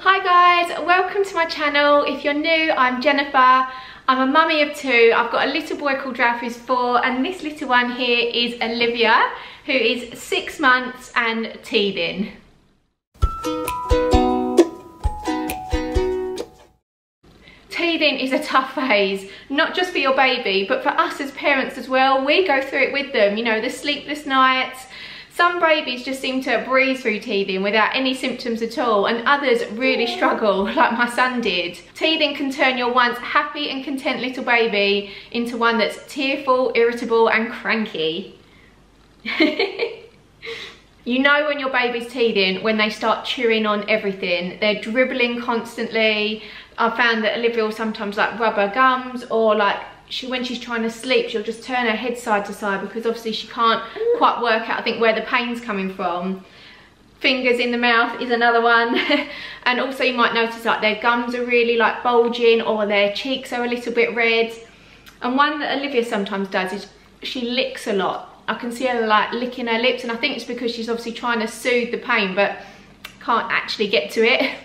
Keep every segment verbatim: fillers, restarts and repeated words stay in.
Hi guys, welcome to my channel. If you're new, I'm Jennifer. I'm a mummy of two. I've got a little boy called Ralph who's four, and this little one here is Olivia, who is six months and teething. Teething is a tough phase, not just for your baby, but for us as parents as well. We go through it with them, you know, the sleepless nights. Some babies just seem to breeze through teething without any symptoms at all, and others really struggle, like my son did. Teething can turn your once happy and content little baby into one that's tearful, irritable and cranky. You know when your baby's teething when they start chewing on everything. They're dribbling constantly. I found that Olivia will sometimes like rub her gums, or like She, when she's trying to sleep, she'll just turn her head side to side because obviously she can't quite work out, I think, where the pain's coming from. Fingers in the mouth is another one. And also you might notice like their gums are really like bulging, or their cheeks are a little bit red. And one that Olivia sometimes does is she licks a lot. I can see her like licking her lips, and I think it's because she's obviously trying to soothe the pain but can't actually get to it.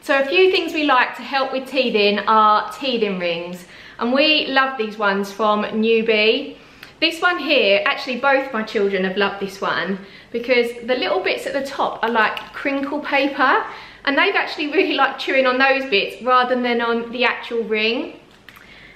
So a few things we like to help with teething are teething rings. And we love these ones from Nuby. This one here, actually both my children have loved this one because the little bits at the top are like crinkle paper, and they've actually really liked chewing on those bits rather than on the actual ring.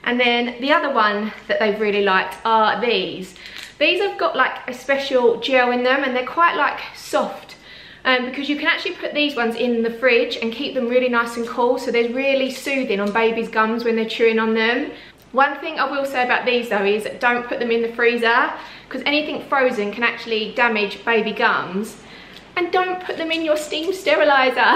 And then the other one that they've really liked are these. These have got like a special gel in them, and they're quite like soft. Um, because you can actually put these ones in the fridge and keep them really nice and cool, so they're really soothing on baby's gums when they're chewing on them. One thing I will say about these though is don't put them in the freezer, because anything frozen can actually damage baby gums. And don't put them in your steam steriliser.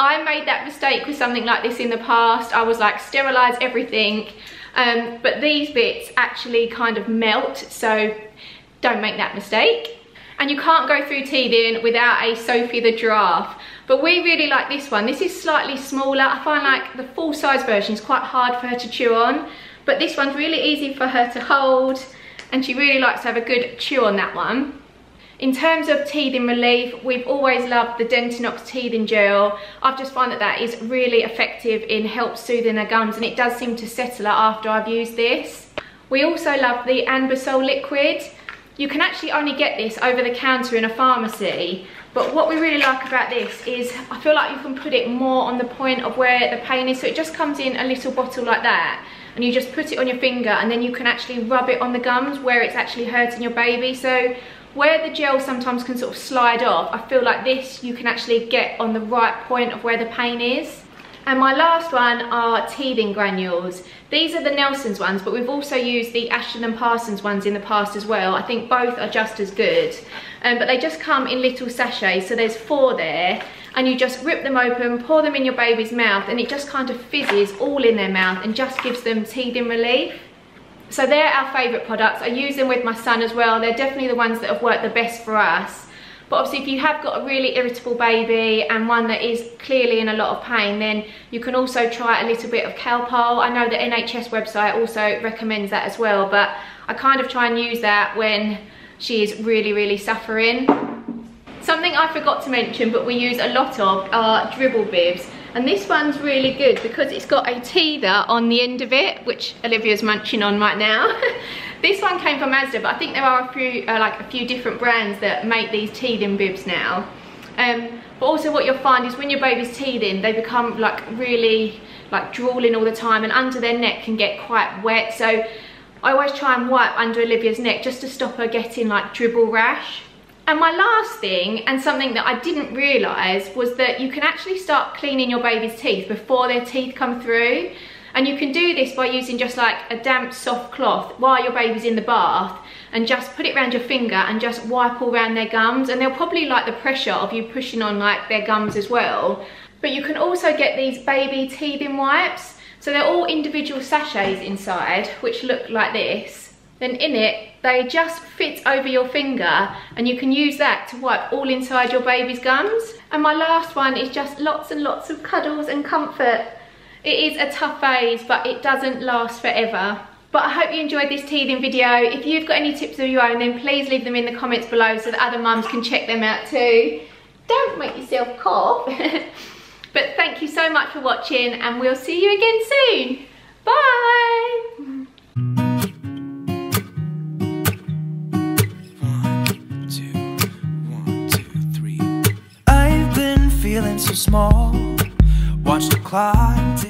I made that mistake with something like this in the past. I was like, sterilise everything, um, but these bits actually kind of melt, so don't make that mistake. And you can't go through teething without a Sophie the Giraffe. But we really like this one. This is slightly smaller. I find like the full size version is quite hard for her to chew on, but this one's really easy for her to hold, and she really likes to have a good chew on that one. In terms of teething relief, we've always loved the Dentinox teething gel. I've just found that that is really effective in help soothing her gums, and it does seem to settle her after I've used this. We also love the Anbesol liquid. You can actually only get this over the counter in a pharmacy, but what we really like about this is I feel like you can put it more on the point of where the pain is, so it just comes in a little bottle like that, and you just put it on your finger, and then you can actually rub it on the gums where it's actually hurting your baby. So where the gel sometimes can sort of slide off, I feel like this you can actually get on the right point of where the pain is. And my last one are teething granules. These are the Nelson's ones, but we've also used the Ashton and Parsons ones in the past as well. I think both are just as good. Um, but they just come in little sachets, so there's four there. And you just rip them open, pour them in your baby's mouth, and it just kind of fizzes all in their mouth and just gives them teething relief. So they're our favourite products. I use them with my son as well. They're definitely the ones that have worked the best for us. But obviously if you have got a really irritable baby and one that is clearly in a lot of pain, then you can also try a little bit of Calpol. I know the N H S website also recommends that as well, but I kind of try and use that when she is really, really suffering. Something I forgot to mention but we use a lot of are dribble bibs. And this one's really good because it's got a teether on the end of it, which Olivia's munching on right now. This one came from Asda, but I think there are a few, uh, like a few different brands that make these teething bibs now. Um, but also what you'll find is when your baby's teething, they become like really like drooling all the time, and under their neck can get quite wet. So I always try and wipe under Olivia's neck just to stop her getting like dribble rash. And my last thing, and something that I didn't realise, was that you can actually start cleaning your baby's teeth before their teeth come through. And you can do this by using just like a damp soft cloth while your baby's in the bath, and just put it around your finger and just wipe all around their gums, and they'll probably like the pressure of you pushing on like their gums as well. But you can also get these baby teething wipes. So they're all individual sachets inside which look like this. Then in it, they just fit over your finger, and you can use that to wipe all inside your baby's gums. And my last one is just lots and lots of cuddles and comfort. It is a tough phase, but it doesn't last forever. But I hope you enjoyed this teething video. If you've got any tips of your own, then please leave them in the comments below so that other mums can check them out too. Don't make yourself cough. But thank you so much for watching, and we'll see you again soon. Bye. So small, watch the clock.